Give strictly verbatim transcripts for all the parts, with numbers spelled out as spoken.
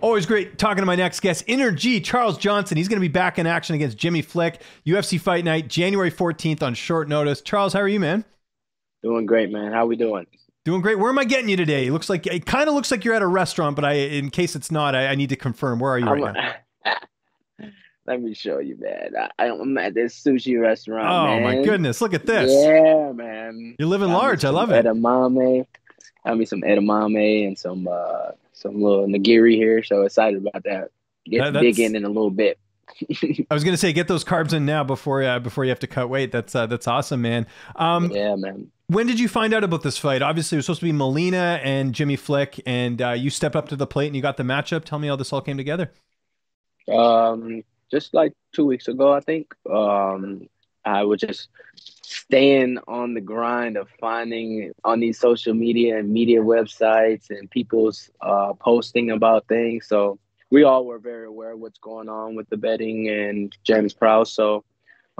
Always great talking to my next guest, Energy, Charles Johnson. He's going to be back in action against Jimmy Flick, U F C Fight Night, January fourteenth on short notice. Charles, how are you, man? Doing great, man. How we doing? Doing great. Where am I getting you today? It looks like, it kind of looks like you're at a restaurant, but I, in case it's not, I, I need to confirm. Where are you I'm right a, now? Let me show you, man. I, I'm at this sushi restaurant. Oh, man. My goodness. Look at this. Yeah, man. You're living got large. I love it. Edamame. Got me some edamame and some... Uh, Some little nigiri here, so excited about that. Get that, dig in in a little bit. I was gonna say, get those carbs in now before uh, before you have to cut weight. That's uh, that's awesome, man. Um, yeah, man. When did you find out about this fight? Obviously, it was supposed to be Melina and Jimmy Flick, and uh, you stepped up to the plate and you got the matchup. Tell me how this all came together. Um, just like two weeks ago, I think. Um, I was just staying on the grind of finding on these social media and media websites and people's uh, posting about things. So we all were very aware of what's going on with the betting and James Prowse. So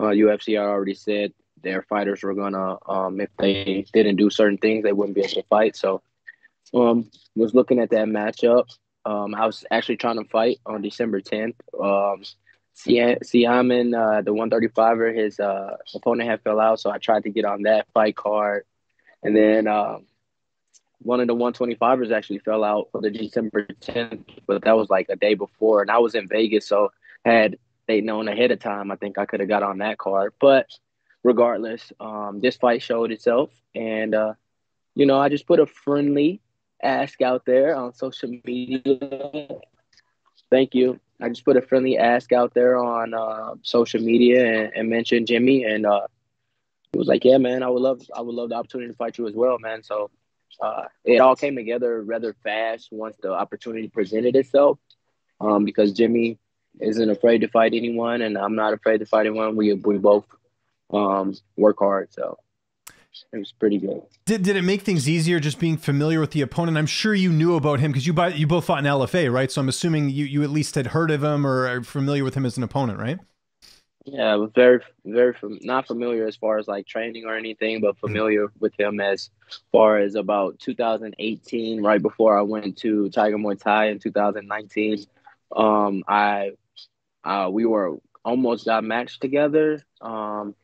uh, U F C already said their fighters were going to, um, if they didn't do certain things, they wouldn't be able to fight. So um, was looking at that matchup. Um, I was actually trying to fight on December tenth. Um, Siamen, uh, the one thirty-fiver, his uh, opponent had fell out, so I tried to get on that fight card. And then uh, one of the one twenty-fivers actually fell out for the December tenth, but that was like a day before. And I was in Vegas, so had they known ahead of time, I think I could have got on that card. But regardless, um, this fight showed itself. And, uh, you know, I just put a friendly ask out there on social media. Thank you. I just put a friendly ask out there on uh, social media and, and mentioned Jimmy, and uh, it was like, yeah, man, I would love, I would love the opportunity to fight you as well, man. So uh, it all came together rather fast once the opportunity presented itself, um, because Jimmy isn't afraid to fight anyone, and I'm not afraid to fight anyone. We we both um, work hard, so. It was pretty good. Did, did it make things easier just being familiar with the opponent? I'm sure you knew about him because you, you both fought in L F A, right? So I'm assuming you, you at least had heard of him or are familiar with him as an opponent, right? Yeah, I was very, very fam not familiar as far as like training or anything, but familiar mm-hmm. with him as far as about two thousand eighteen, right before I went to Tiger Muay Thai in two thousand nineteen. Um, I, uh, we were almost got matched together. Um,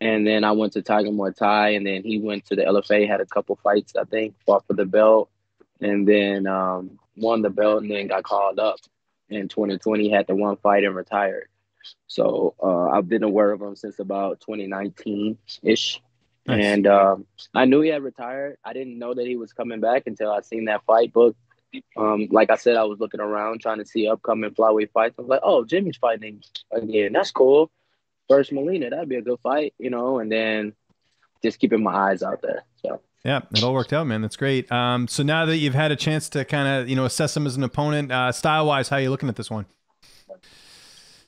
And then I went to Tiger Muay Thai, and then he went to the L F A, had a couple fights, I think, fought for the belt, and then um, won the belt, and then got called up in twenty twenty, had the one fight and retired. So uh, I've been aware of him since about twenty nineteen-ish. Nice. And um, I knew he had retired. I didn't know that he was coming back until I seen that fight book. Um, like I said, I was looking around trying to see upcoming flyweight fights. I was like, oh, Jimmy's fighting again. That's cool. First Melina, that'd be a good fight, you know, and then just keeping my eyes out there. So yeah, it all worked out, man. That's great. Um, so now that you've had a chance to kind of, you know, assess him as an opponent, uh, style-wise, how are you looking at this one?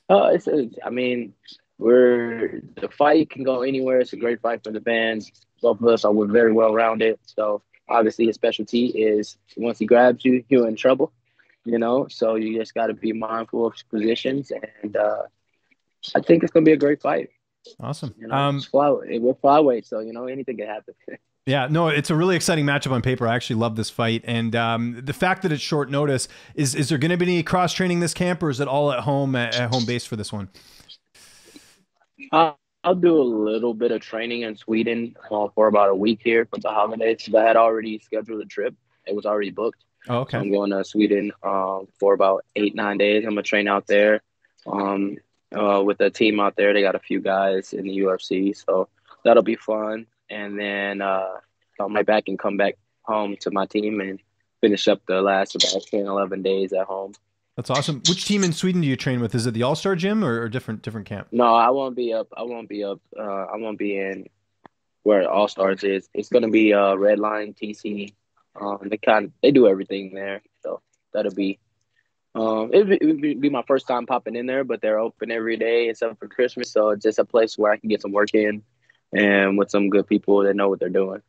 Uh, it's, a, I mean, we're the fight can go anywhere. It's a great fight for the fans. Both of us are we're very well-rounded. So obviously, his specialty is once he grabs you, you're in trouble, you know. So you just got to be mindful of positions and. Uh, I think it's going to be a great fight. Awesome. You know, um, it's fly, it will flyweight, so, you know, anything can happen. Yeah, no, it's a really exciting matchup on paper. I actually love this fight. And um, the fact that it's short notice, is is there going to be any cross-training this camp, or is it all at home, at, at home base for this one? Uh, I'll do a little bit of training in Sweden uh, for about a week here for the holidays. But I had already scheduled a trip. It was already booked. Oh, okay. So I'm going to Sweden um, for about eight, nine days. I'm going to train out there. Um Uh, with the team out there, they got a few guys in the U F C, so that'll be fun. And then uh, I'll be back and come back home to my team and finish up the last about ten, eleven days at home. That's awesome. Which team in Sweden do you train with? Is it the All Star Gym or, or different different camp? No, I won't be up. I won't be up. Uh, I won't be in where All Stars is. It's gonna be uh, Red Line T C. Um, they kind of, they do everything there, so that'll be. Um, it would be my first time popping in there, but they're open every day except for Christmas. So it's just a place where I can get some work in and with some good people that know what they're doing.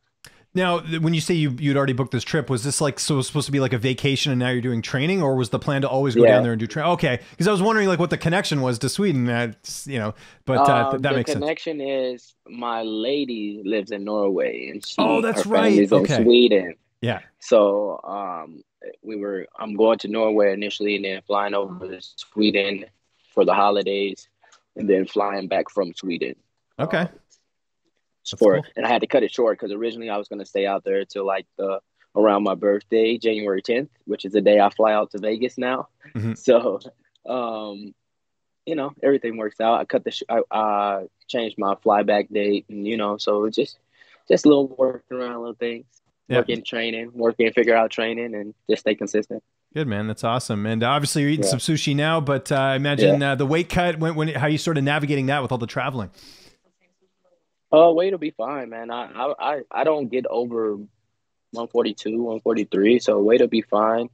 Now, when you say you, you'd already booked this trip, was this like, so it was supposed to be like a vacation and now you're doing training, or was the plan to always go yeah. down there and do training? Okay. Cause I was wondering like what the connection was to Sweden, uh, you know, but uh, um, th that makes sense. The connection is my lady lives in Norway and she, oh, that's right. Her family's in Sweden. Yeah. So, um, we were I'm going to Norway initially, and then flying over to Sweden for the holidays, and then flying back from Sweden. Okay. Um, for cool. And I had to cut it short because originally I was going to stay out there till like the around my birthday, January tenth, which is the day I fly out to Vegas now. Mm-hmm. So, um, you know, everything works out. I cut the sh- I, I changed my flyback date, and you know, so it's just just little working around little things. Yep. Working, training, working, figure out training, and just stay consistent. Good, man. That's awesome. And obviously you're eating yeah. some sushi now, but uh, I imagine yeah. uh, the weight cut, when, when, how are you sort of navigating that with all the traveling? Oh, uh, weight will be fine, man. I, I, I don't get over one forty-two, one forty-three, so weight will be fine.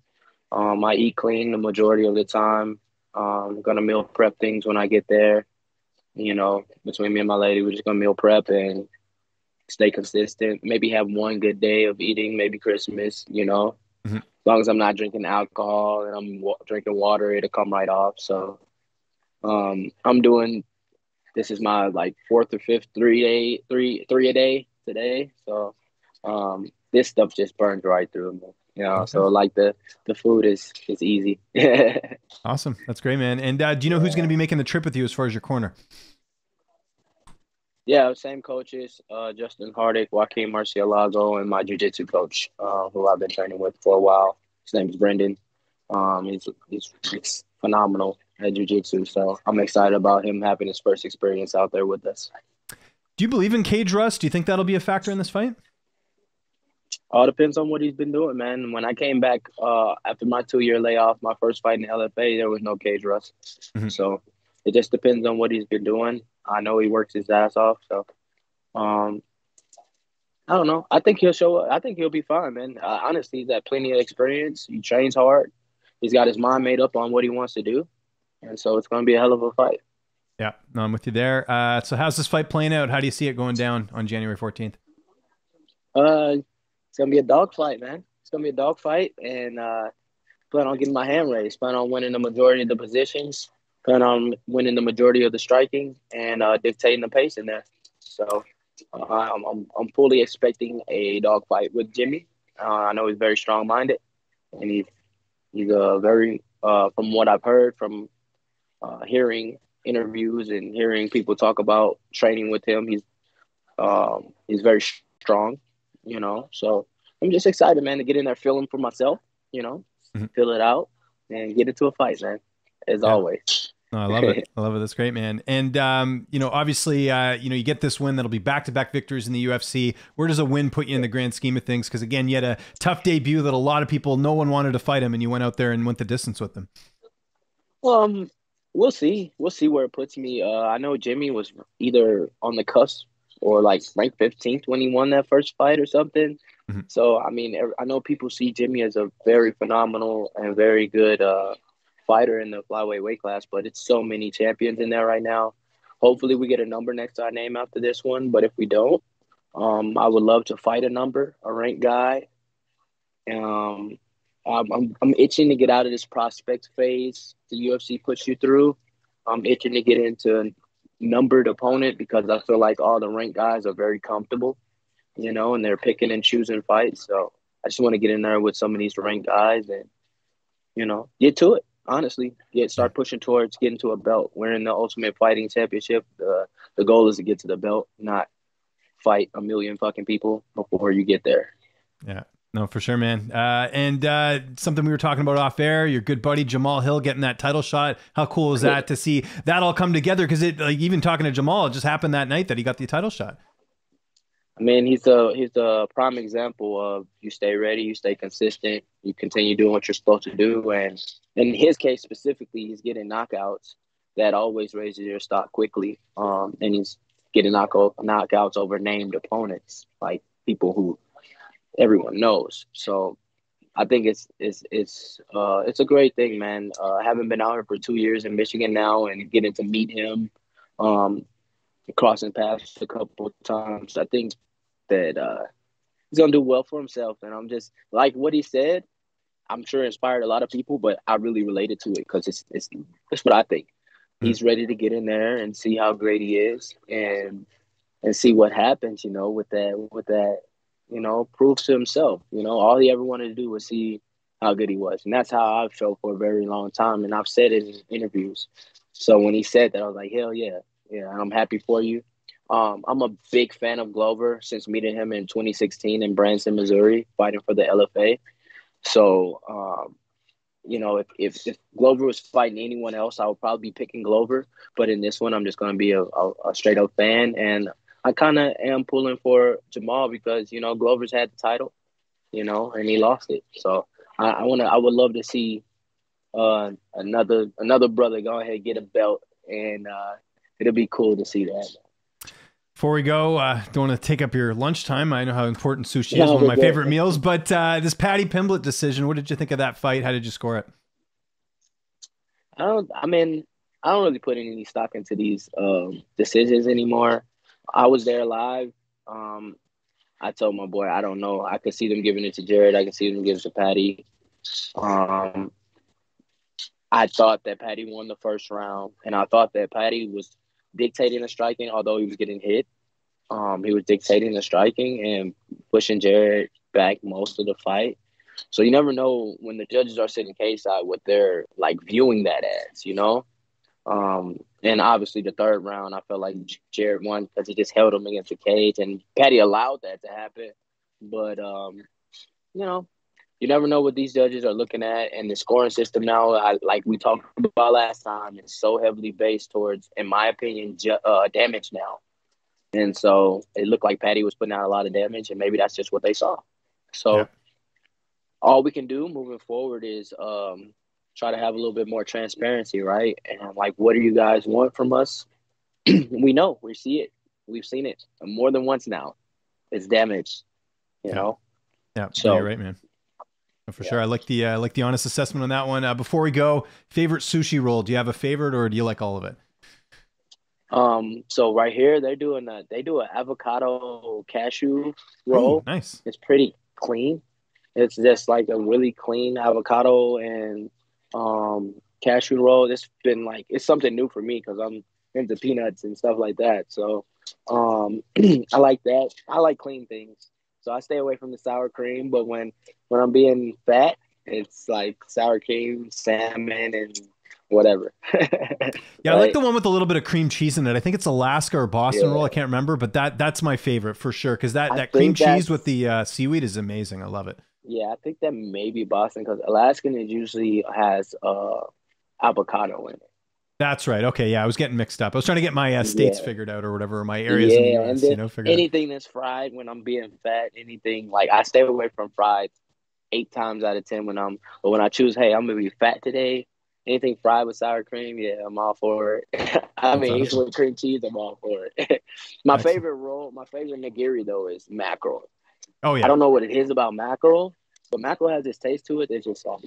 Um, I eat clean the majority of the time. Um, gonna meal prep things when I get there. You know, between me and my lady, we're just gonna meal prep and stay consistent, maybe have one good day of eating, maybe Christmas, you know, mm-hmm. as long as I'm not drinking alcohol and I'm w- drinking water, it'll come right off. So um, I'm doing, this is my like fourth or fifth three day, three, three a day today. So um, this stuff just burns right through me. You know, okay. So like the, the food is, is easy. Awesome. That's great, man. And uh, do you know who's going to be making the trip with you as far as your corner? Yeah, same coaches, uh, Justin Hardick, Joaquin Marcielago, and my jiu-jitsu coach, uh, who I've been training with for a while. His name is Brendan. Um, he's, he's, he's phenomenal at jiu-jitsu, so I'm excited about him having his first experience out there with us. Do you believe in cage rust? Do you think that'll be a factor in this fight? All depends on what he's been doing, man. When I came back uh, after my two-year layoff, my first fight in L F A, there was no cage rust. Mm-hmm. So it just depends on what he's been doing. I know he works his ass off, so um, I don't know. I think he'll show up. I think he'll be fine, man. Uh, honestly, he's got plenty of experience. He trains hard. He's got his mind made up on what he wants to do, and so it's going to be a hell of a fight. Yeah, no, I'm with you there. Uh, so how's this fight playing out? How do you see it going down on January fourteenth? Uh, it's going to be a dog fight, man. It's going to be a dog fight, and uh, plan on getting my hand raised. Plan on winning the majority of the positions. And I'm um, winning the majority of the striking and uh, dictating the pace in there. So uh, I'm, I'm I'm fully expecting a dogfight with Jimmy. Uh, I know he's very strong-minded, and he's he's a very uh, from what I've heard from uh, hearing interviews and hearing people talk about training with him. He's um, he's very strong, you know. So I'm just excited, man, to get in there, feel him for myself, you know, mm-hmm. feel it out, and get into a fight, man. As yeah. always. No, I love it. I love it. That's great, man. And, um, you know, obviously, uh, you know, you get this win that'll be back-to-back victories in the U F C. Where does a win put you in the grand scheme of things? Because, again, you had a tough debut that a lot of people, no one wanted to fight him, and you went out there and went the distance with him. Um, we'll see. We'll see where it puts me. Uh, I know Jimmy was either on the cusp or, like, ranked fifteenth when he won that first fight or something. Mm-hmm. So, I mean, I know people see Jimmy as a very phenomenal and very good uh fighter in the flyweight weight class, but it's so many champions in there right now. Hopefully we get a number next to our name after this one, but if we don't, um I would love to fight a number, a ranked guy. um I'm, I'm, I'm itching to get out of this prospect phase the U F C puts you through. I'm itching to get into a numbered opponent because I feel like all the ranked guys are very comfortable, you know, and they're picking and choosing fights. So I just want to get in there with some of these ranked guys and, you know, get to it. Honestly, yeah, start pushing towards getting to a belt. We're in the Ultimate Fighting Championship. Uh, the goal is to get to the belt, not fight a million fucking people before you get there. Yeah, no, for sure, man. Uh, and uh, something we were talking about off air, your good buddy Jamahal Hill getting that title shot. How cool is that to see that all come together? Because it, like, even talking to Jamahal, it just happened that night that he got the title shot. I mean, he's a he's a prime example of you stay ready, you stay consistent, you continue doing what you're supposed to do. And in his case specifically, he's getting knockouts that always raises your stock quickly. Um, and he's getting knockout knockouts over named opponents, like people who everyone knows. So I think it's it's it's uh it's a great thing, man. Uh, I haven't been out here for two years in Michigan now, and getting to meet him, um, crossing paths a couple of times. I think that uh, he's going to do well for himself. And I'm just, like what he said, I'm sure inspired a lot of people, but I really related to it because it's, it's it's what I think. He's ready to get in there and see how great he is and and see what happens, you know, with that, with that, you know, proof to himself. You know, all he ever wanted to do was see how good he was. And that's how I've felt for a very long time. And I've said it in interviews. So when he said that, I was like, hell yeah. Yeah, I'm happy for you. Um, I'm a big fan of Glover since meeting him in twenty sixteen in Branson, Missouri, fighting for the L F A. So, um, you know, if, if, if Glover was fighting anyone else, I would probably be picking Glover. But in this one, I'm just going to be a, a, a straight-up fan. And I kind of am pulling for Jamal because, you know, Glover's had the title, you know, and he lost it. So I, I want to, I would love to see uh, another another brother go ahead and get a belt, and uh, it'll be cool to see that. Before we go, I uh, don't want to take up your lunchtime. I know how important sushi yeah, is, one of my good. favorite meals. But uh, this Patty Pimblett decision, what did you think of that fight? How did you score it? I don't. I mean, I don't really put any stock into these um, decisions anymore. I was there live. Um, I told my boy, I don't know. I could see them giving it to Jared. I could see them giving it to Patty. Um, I thought that Patty won the first round, and I thought that Patty was dictating and striking, although he was getting hit. Um, he was dictating and striking and pushing Jared back most of the fight. So you never know when the judges are sitting K-side what they're like viewing that as, you know? Um, and obviously the third round, I felt like Jared won because he just held him against the cage, and Patty allowed that to happen. But, um, you know, you never know what these judges are looking at. And the scoring system now, I, like we talked about last time, is so heavily based towards, in my opinion, ju- uh, damage now. And so it looked like Patty was putting out a lot of damage, and maybe that's just what they saw. So yeah. All we can do moving forward is um, try to have a little bit more transparency, right? And like, what do you guys want from us? We know. We see it. We've seen it more than once now. It's damage, you yeah. know? Yeah, so, you're right, man. For yeah. sure. I like the, uh, like the honest assessment on that one. Uh, before we go, favorite sushi roll. Do you have a favorite, or do you like all of it? Um, so right here, they're doing a, they do an avocado cashew roll. Ooh, nice. It's pretty clean. It's just like a really clean avocado and, um, cashew roll. It's been like, it's something new for me, 'cause I'm into peanuts and stuff like that. So, um, I like that. I like clean things. So I stay away from the sour cream, but when, when I'm being fat, it's like sour cream, salmon, and whatever. Yeah, right? I like the one with a little bit of cream cheese in it. I think it's Alaska or Boston yeah. roll. I can't remember, but that that's my favorite for sure, because that, that cream cheese with the uh, seaweed is amazing. I love it. Yeah, I think that may be Boston, because Alaskan is usually has uh, avocado in it. That's right. Okay, yeah, I was getting mixed up. I was trying to get my uh, states yeah. figured out, or whatever, or my areas yeah, in the U S, and then you know, figured anything out. That's fried, when I'm being fat, anything, like I stay away from fried eight times out of ten when I'm, but when I choose, hey, I'm going to be fat today, anything fried with sour cream, yeah, I'm all for it. I mean, awesome. With cream cheese, I'm all for it. My Excellent. favorite roll, my favorite nigiri, though, is mackerel. Oh, yeah. I don't know what it is about mackerel, but mackerel has this taste to it that's just soft.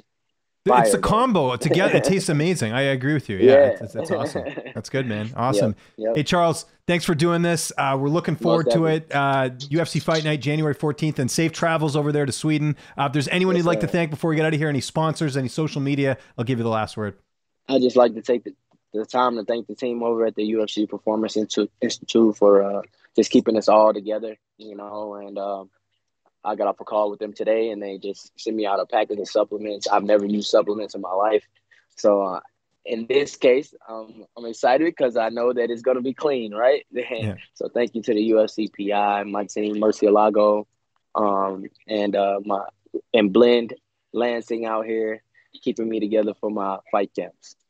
Fire, it's the combo together. It tastes amazing. I agree with you. Yeah, yeah. That's awesome. That's good, man. Awesome. Yep, yep. Hey, Charles, thanks for doing this. Uh, we're looking forward Most to happy. it. Uh, U F C Fight Night, January fourteenth, and safe travels over there to Sweden. Uh, if there's anyone yes, you'd like sir. to thank before we get out of here, any sponsors, any social media, I'll give you the last word. I'd just like to take the, the time to thank the team over at the U F C Performance Institute for uh, just keeping us all together, you know, and um, I got off a call with them today, and they just sent me out a package of supplements. I've never used supplements in my life. So uh, in this case, um, I'm excited because I know that it's going to be clean, right? Yeah. So thank you to the U F C P I, my team, Marcielago, um, and uh, my and Blend Lansing out here, keeping me together for my fight camps.